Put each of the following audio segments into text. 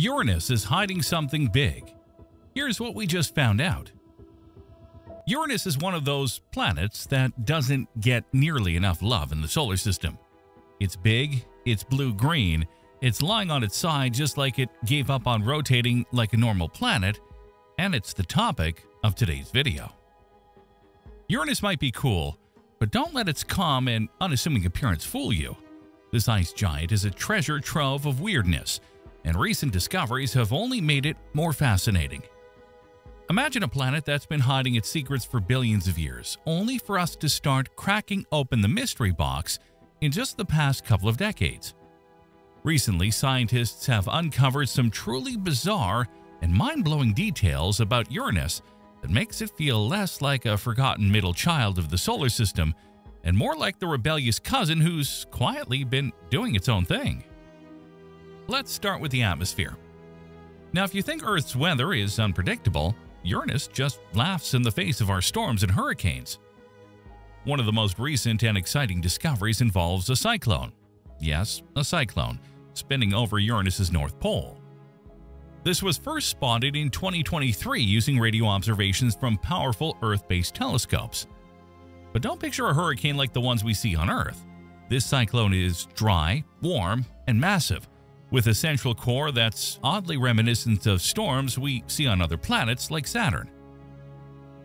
Uranus is hiding something big. Here's what we just found out. Uranus is one of those planets that doesn't get nearly enough love in the solar system. It's big, it's blue-green, it's lying on its side just like it gave up on rotating like a normal planet, and it's the topic of today's video. Uranus might be cool, but don't let its calm and unassuming appearance fool you. This ice giant is a treasure trove of weirdness, and recent discoveries have only made it more fascinating. Imagine a planet that's been hiding its secrets for billions of years, only for us to start cracking open the mystery box in just the past couple of decades. Recently, scientists have uncovered some truly bizarre and mind-blowing details about Uranus that makes it feel less like a forgotten middle child of the solar system and more like the rebellious cousin who's quietly been doing its own thing. Let's start with the atmosphere. Now, if you think Earth's weather is unpredictable, Uranus just laughs in the face of our storms and hurricanes. One of the most recent and exciting discoveries involves a cyclone. Yes, a cyclone, spinning over Uranus's north pole. This was first spotted in 2023 using radio observations from powerful Earth-based telescopes. But don't picture a hurricane like the ones we see on Earth. This cyclone is dry, warm, and massive, with a central core that's oddly reminiscent of storms we see on other planets like Saturn.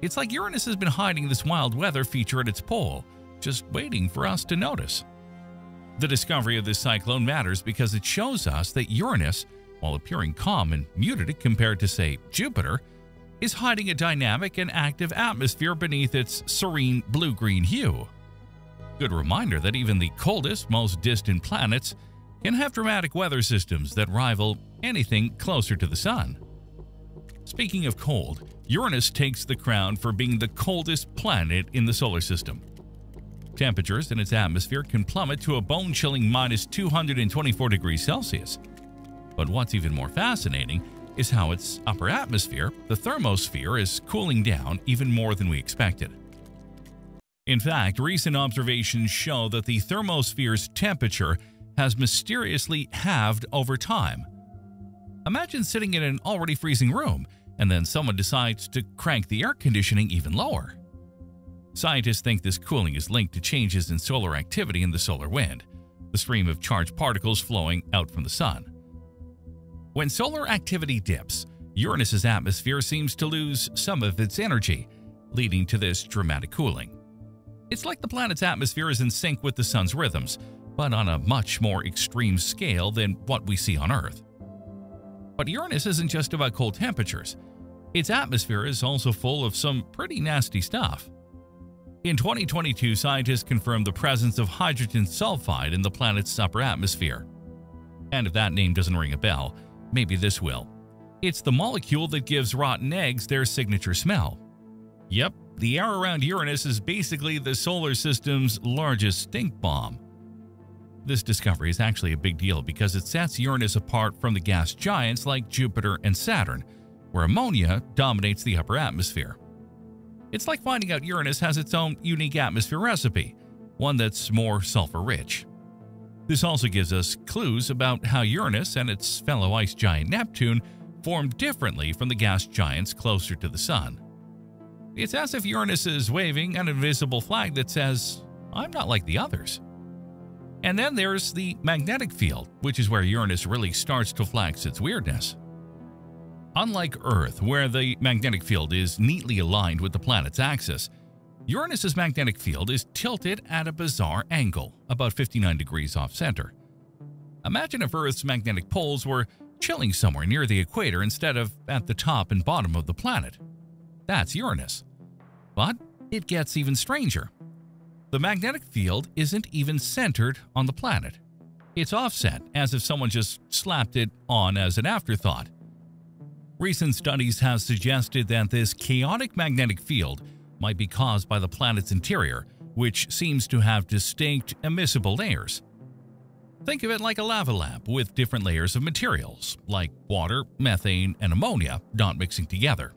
It's like Uranus has been hiding this wild weather feature at its pole, just waiting for us to notice. The discovery of this cyclone matters because it shows us that Uranus, while appearing calm and muted compared to, say, Jupiter, is hiding a dynamic and active atmosphere beneath its serene blue-green hue. Good reminder that even the coldest, most distant planets can have dramatic weather systems that rival anything closer to the Sun. Speaking of cold, Uranus takes the crown for being the coldest planet in the solar system. Temperatures in its atmosphere can plummet to a bone-chilling -224°C. But what's even more fascinating is how its upper atmosphere, the thermosphere, is cooling down even more than we expected. In fact, recent observations show that the thermosphere's temperature has mysteriously halved over time. Imagine sitting in an already freezing room, and then someone decides to crank the air conditioning even lower. Scientists think this cooling is linked to changes in solar activity in the solar wind, the stream of charged particles flowing out from the Sun. When solar activity dips, Uranus's atmosphere seems to lose some of its energy, leading to this dramatic cooling. It's like the planet's atmosphere is in sync with the Sun's rhythms, but on a much more extreme scale than what we see on Earth. But Uranus isn't just about cold temperatures. Its atmosphere is also full of some pretty nasty stuff. In 2022, scientists confirmed the presence of hydrogen sulfide in the planet's upper atmosphere. And if that name doesn't ring a bell, maybe this will. It's the molecule that gives rotten eggs their signature smell. Yep, the air around Uranus is basically the solar system's largest stink bomb. This discovery is actually a big deal because it sets Uranus apart from the gas giants like Jupiter and Saturn, where ammonia dominates the upper atmosphere. It's like finding out Uranus has its own unique atmosphere recipe, one that's more sulfur-rich. This also gives us clues about how Uranus and its fellow ice giant Neptune form differently from the gas giants closer to the Sun. It's as if Uranus is waving an invisible flag that says, "I'm not like the others." And then there's the magnetic field, which is where Uranus really starts to flex its weirdness. Unlike Earth, where the magnetic field is neatly aligned with the planet's axis, Uranus's magnetic field is tilted at a bizarre angle, about 59 degrees off-center. Imagine if Earth's magnetic poles were chilling somewhere near the equator instead of at the top and bottom of the planet. That's Uranus. But it gets even stranger. The magnetic field isn't even centered on the planet. It's offset, as if someone just slapped it on as an afterthought. Recent studies have suggested that this chaotic magnetic field might be caused by the planet's interior, which seems to have distinct immiscible layers. Think of it like a lava lamp with different layers of materials, like water, methane, and ammonia not mixing together.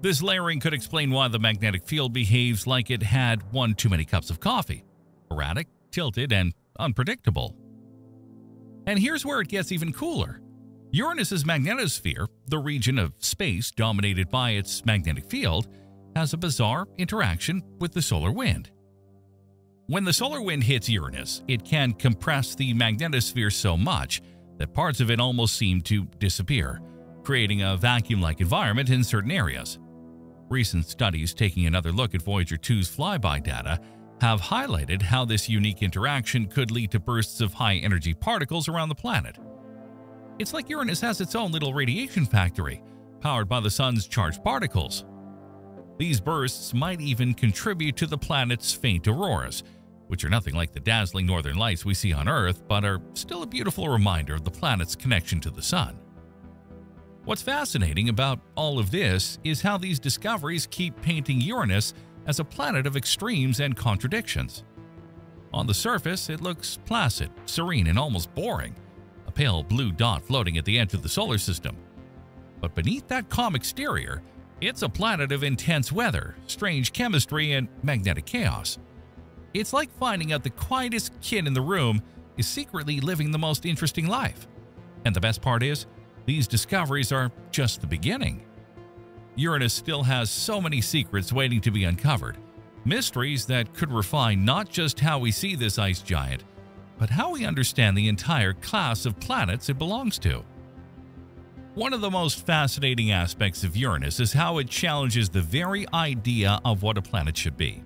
This layering could explain why the magnetic field behaves like it had one too many cups of coffee, erratic, tilted, and unpredictable. And here's where it gets even cooler. Uranus's magnetosphere, the region of space dominated by its magnetic field, has a bizarre interaction with the solar wind. When the solar wind hits Uranus, it can compress the magnetosphere so much that parts of it almost seem to disappear, creating a vacuum-like environment in certain areas. Recent studies taking another look at Voyager 2's flyby data have highlighted how this unique interaction could lead to bursts of high-energy particles around the planet. It's like Uranus has its own little radiation factory, powered by the sun's charged particles. These bursts might even contribute to the planet's faint auroras, which are nothing like the dazzling northern lights we see on Earth, but are still a beautiful reminder of the planet's connection to the sun. What's fascinating about all of this is how these discoveries keep painting Uranus as a planet of extremes and contradictions. On the surface, it looks placid, serene, and almost boring, a pale blue dot floating at the edge of the solar system. But beneath that calm exterior, it's a planet of intense weather, strange chemistry, and magnetic chaos. It's like finding out the quietest kid in the room is secretly living the most interesting life. And the best part is, these discoveries are just the beginning. Uranus still has so many secrets waiting to be uncovered, mysteries that could refine not just how we see this ice giant, but how we understand the entire class of planets it belongs to. One of the most fascinating aspects of Uranus is how it challenges the very idea of what a planet should be.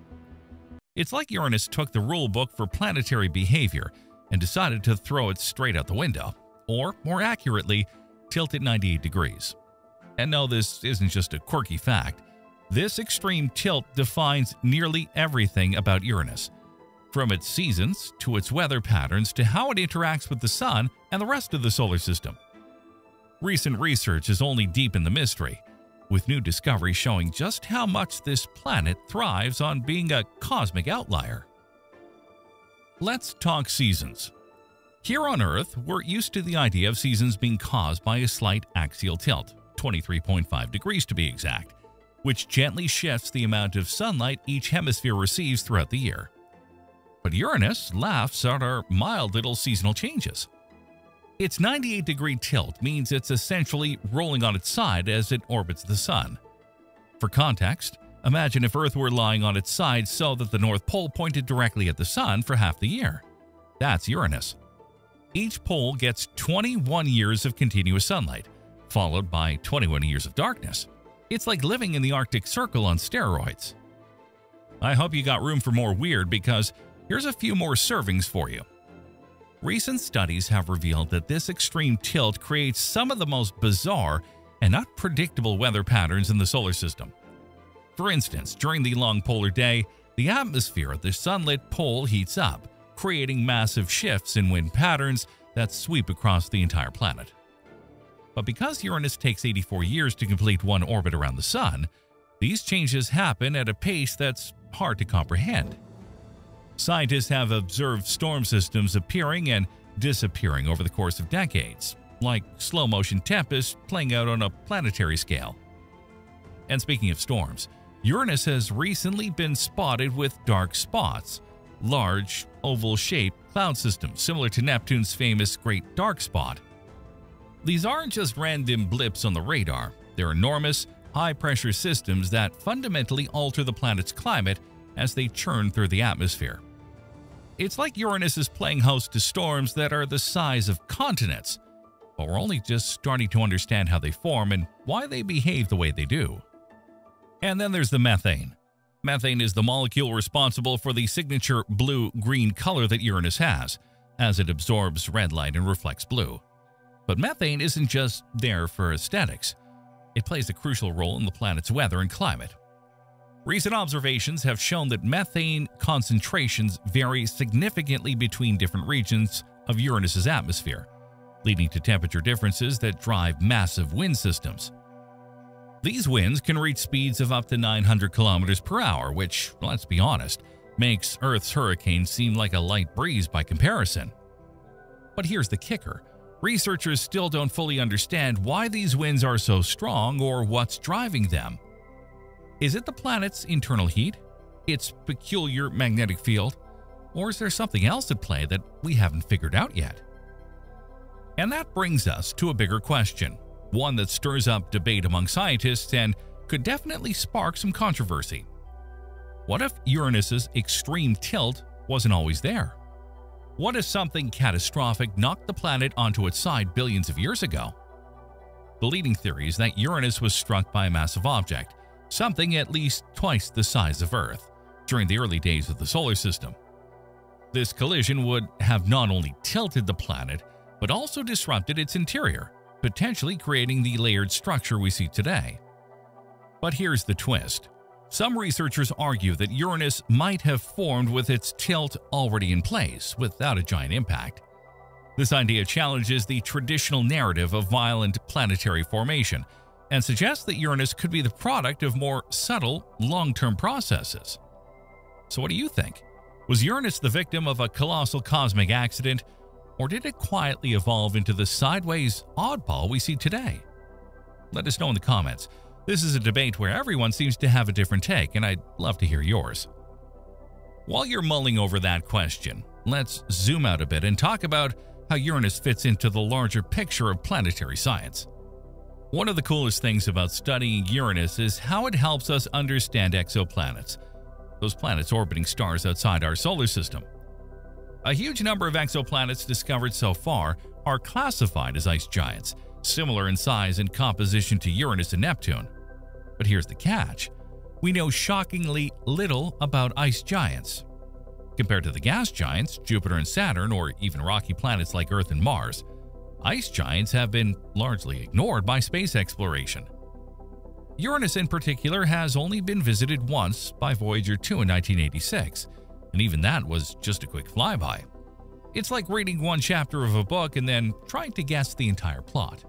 It's like Uranus took the rule book for planetary behavior and decided to throw it straight out the window, or more accurately, tilt it 98 degrees. And no, this isn't just a quirky fact. This extreme tilt defines nearly everything about Uranus, from its seasons to its weather patterns to how it interacts with the sun and the rest of the solar system. Recent research is only deepened the mystery, with new discoveries showing just how much this planet thrives on being a cosmic outlier. Let's talk seasons. Here on Earth, we're used to the idea of seasons being caused by a slight axial tilt, 23.5 degrees to be exact, which gently shifts the amount of sunlight each hemisphere receives throughout the year. But Uranus laughs at our mild little seasonal changes. Its 98-degree tilt means it's essentially rolling on its side as it orbits the sun. For context, imagine if Earth were lying on its side so that the North Pole pointed directly at the sun for half the year. That's Uranus. Each pole gets 21 years of continuous sunlight, followed by 21 years of darkness. It's like living in the Arctic Circle on steroids. I hope you got room for more weird, because here's a few more servings for you. Recent studies have revealed that this extreme tilt creates some of the most bizarre and unpredictable weather patterns in the solar system. For instance, during the long polar day, the atmosphere at the sunlit pole heats up, creating massive shifts in wind patterns that sweep across the entire planet. But because Uranus takes 84 years to complete one orbit around the sun, these changes happen at a pace that's hard to comprehend. Scientists have observed storm systems appearing and disappearing over the course of decades, like slow-motion tempests playing out on a planetary scale. And speaking of storms, Uranus has recently been spotted with dark spots, large, oval-shaped cloud systems similar to Neptune's famous Great Dark Spot. These aren't just random blips on the radar. They're enormous, high-pressure systems that fundamentally alter the planet's climate as they churn through the atmosphere. It's like Uranus is playing host to storms that are the size of continents, but we're only just starting to understand how they form and why they behave the way they do. And then there's the methane. Methane is the molecule responsible for the signature blue-green color that Uranus has, as it absorbs red light and reflects blue. But methane isn't just there for aesthetics. It plays a crucial role in the planet's weather and climate. Recent observations have shown that methane concentrations vary significantly between different regions of Uranus's atmosphere, leading to temperature differences that drive massive wind systems. These winds can reach speeds of up to 900 kilometers per hour, which, let's be honest, makes Earth's hurricanes seem like a light breeze by comparison. But here's the kicker. Researchers still don't fully understand why these winds are so strong or what's driving them. Is it the planet's internal heat, its peculiar magnetic field, or is there something else at play that we haven't figured out yet? And that brings us to a bigger question, one that stirs up debate among scientists and could definitely spark some controversy. What if Uranus's extreme tilt wasn't always there? What if something catastrophic knocked the planet onto its side billions of years ago? The leading theory is that Uranus was struck by a massive object, something at least twice the size of Earth, during the early days of the solar system. This collision would have not only tilted the planet, but also disrupted its interior, potentially creating the layered structure we see today. But here's the twist. Some researchers argue that Uranus might have formed with its tilt already in place, without a giant impact. This idea challenges the traditional narrative of violent planetary formation and suggests that Uranus could be the product of more subtle, long-term processes. So what do you think? Was Uranus the victim of a colossal cosmic accident, or did it quietly evolve into the sideways oddball we see today? Let us know in the comments. This is a debate where everyone seems to have a different take, and I'd love to hear yours. While you're mulling over that question, let's zoom out a bit and talk about how Uranus fits into the larger picture of planetary science. One of the coolest things about studying Uranus is how it helps us understand exoplanets, those planets orbiting stars outside our solar system. A huge number of exoplanets discovered so far are classified as ice giants, similar in size and composition to Uranus and Neptune. But here's the catch. We know shockingly little about ice giants. Compared to the gas giants, Jupiter and Saturn, or even rocky planets like Earth and Mars, ice giants have been largely ignored by space exploration. Uranus in particular has only been visited once by Voyager 2 in 1986. And even that was just a quick flyby. It's like reading one chapter of a book and then trying to guess the entire plot.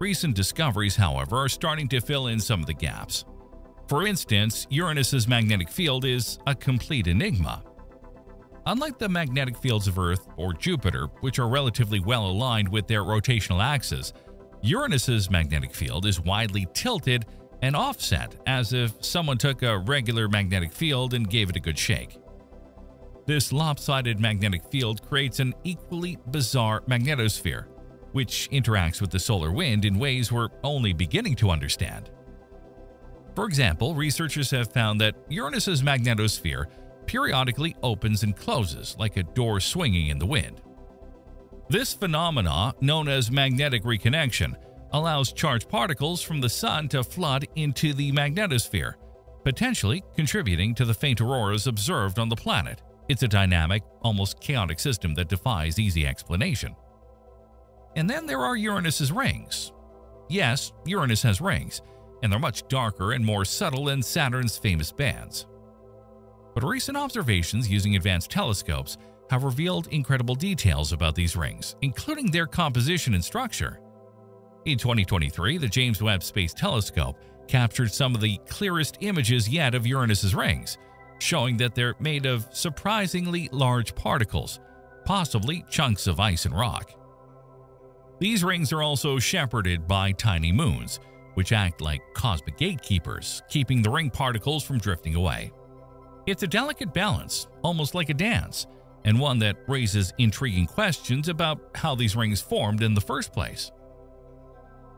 Recent discoveries, however, are starting to fill in some of the gaps. For instance, Uranus's magnetic field is a complete enigma. Unlike the magnetic fields of Earth or Jupiter, which are relatively well aligned with their rotational axes, Uranus's magnetic field is widely tilted and offset, as if someone took a regular magnetic field and gave it a good shake. This lopsided magnetic field creates an equally bizarre magnetosphere, which interacts with the solar wind in ways we're only beginning to understand. For example, researchers have found that Uranus's magnetosphere periodically opens and closes like a door swinging in the wind. This phenomena, known as magnetic reconnection, allows charged particles from the Sun to flood into the magnetosphere, potentially contributing to the faint auroras observed on the planet. It's a dynamic, almost chaotic system that defies easy explanation. And then there are Uranus's rings. Yes, Uranus has rings, and they're much darker and more subtle than Saturn's famous bands. But recent observations using advanced telescopes have revealed incredible details about these rings, including their composition and structure. In 2023, the James Webb Space Telescope captured some of the clearest images yet of Uranus's rings, showing that they're made of surprisingly large particles, possibly chunks of ice and rock. These rings are also shepherded by tiny moons, which act like cosmic gatekeepers, keeping the ring particles from drifting away. It's a delicate balance, almost like a dance, and one that raises intriguing questions about how these rings formed in the first place.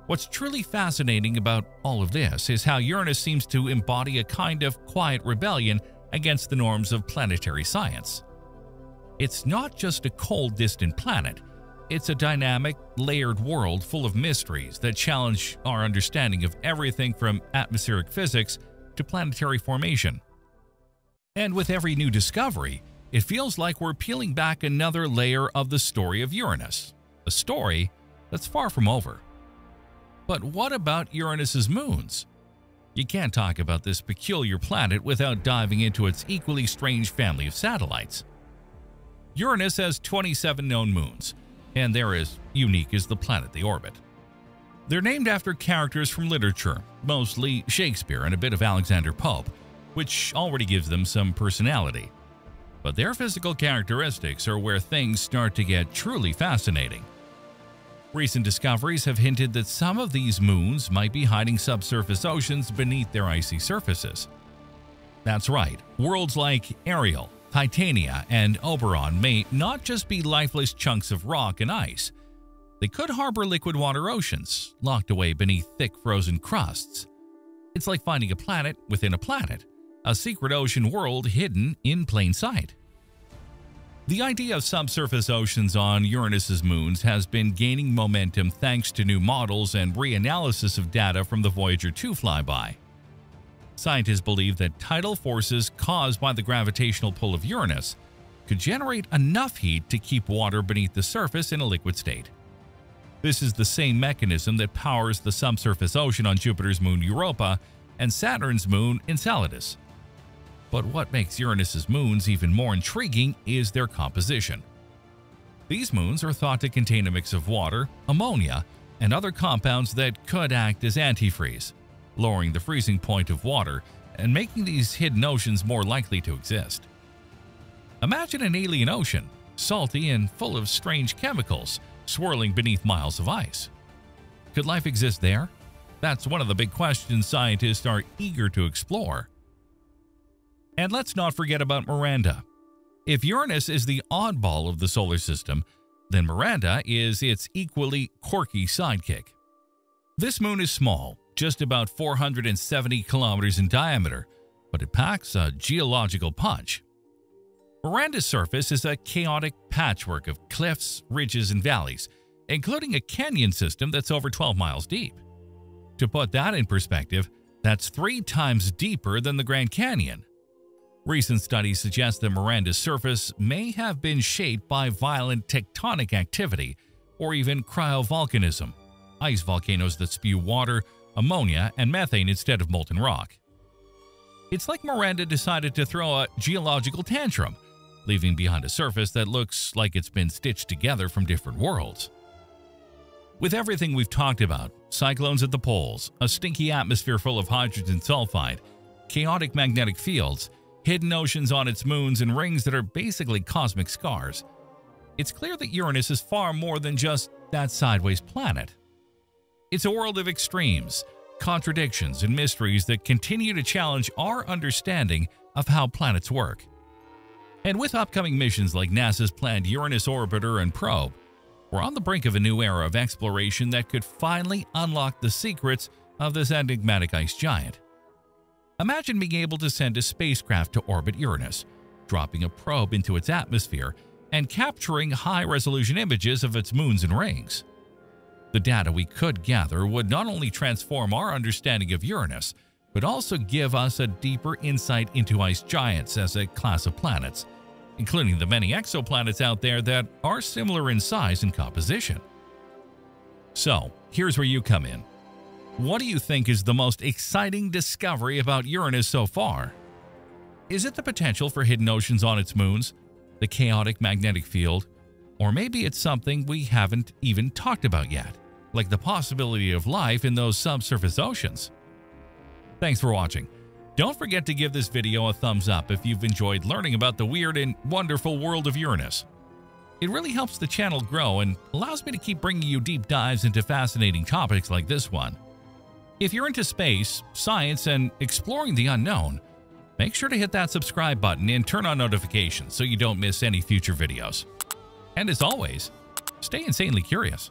What's truly fascinating about all of this is how Uranus seems to embody a kind of quiet rebellion against the norms of planetary science. It's not just a cold, distant planet. It's a dynamic, layered world full of mysteries that challenge our understanding of everything from atmospheric physics to planetary formation. And with every new discovery, it feels like we're peeling back another layer of the story of Uranus, a story that's far from over. But what about Uranus's moons? You can't talk about this peculiar planet without diving into its equally strange family of satellites. Uranus has 27 known moons, and they're as unique as the planet they orbit. They're named after characters from literature, mostly Shakespeare and a bit of Alexander Pope, which already gives them some personality. But their physical characteristics are where things start to get truly fascinating. Recent discoveries have hinted that some of these moons might be hiding subsurface oceans beneath their icy surfaces. That's right, worlds like Ariel, Titania and Oberon may not just be lifeless chunks of rock and ice. They could harbor liquid water oceans, locked away beneath thick frozen crusts. It's like finding a planet within a planet, a secret ocean world hidden in plain sight. The idea of subsurface oceans on Uranus's moons has been gaining momentum thanks to new models and reanalysis of data from the Voyager 2 flyby. Scientists believe that tidal forces caused by the gravitational pull of Uranus could generate enough heat to keep water beneath the surface in a liquid state. This is the same mechanism that powers the subsurface ocean on Jupiter's moon Europa and Saturn's moon Enceladus. But what makes Uranus's moons even more intriguing is their composition. These moons are thought to contain a mix of water, ammonia, and other compounds that could act as antifreeze, lowering the freezing point of water and making these hidden oceans more likely to exist. Imagine an alien ocean, salty and full of strange chemicals, swirling beneath miles of ice. Could life exist there? That's one of the big questions scientists are eager to explore. And let's not forget about Miranda. If Uranus is the oddball of the solar system, then Miranda is its equally quirky sidekick. This moon is small, just about 470 kilometers in diameter, but it packs a geological punch. Miranda's surface is a chaotic patchwork of cliffs, ridges, and valleys, including a canyon system that's over 12 miles deep. To put that in perspective, that's 3 times deeper than the Grand Canyon. Recent studies suggest that Miranda's surface may have been shaped by violent tectonic activity or even cryovolcanism, ice volcanoes that spew water, ammonia, and methane instead of molten rock. It's like Miranda decided to throw a geological tantrum, leaving behind a surface that looks like it's been stitched together from different worlds. With everything we've talked about – cyclones at the poles, a stinky atmosphere full of hydrogen sulfide, chaotic magnetic fields, hidden oceans on its moons, and rings that are basically cosmic scars – it's clear that Uranus is far more than just that sideways planet. It's a world of extremes, contradictions, and mysteries that continue to challenge our understanding of how planets work. And with upcoming missions like NASA's planned Uranus orbiter and probe, we're on the brink of a new era of exploration that could finally unlock the secrets of this enigmatic ice giant. Imagine being able to send a spacecraft to orbit Uranus, dropping a probe into its atmosphere, and capturing high-resolution images of its moons and rings. The data we could gather would not only transform our understanding of Uranus, but also give us a deeper insight into ice giants as a class of planets, including the many exoplanets out there that are similar in size and composition. So, here's where you come in. What do you think is the most exciting discovery about Uranus so far? Is it the potential for hidden oceans on its moons, the chaotic magnetic field, or maybe it's something we haven't even talked about yet, like the possibility of life in those subsurface oceans? Thanks for watching. Don't forget to give this video a thumbs up if you've enjoyed learning about the weird and wonderful world of Uranus. It really helps the channel grow and allows me to keep bringing you deep dives into fascinating topics like this one. If you're into space, science, and exploring the unknown, make sure to hit that subscribe button and turn on notifications so you don't miss any future videos. And as always, stay insanely curious.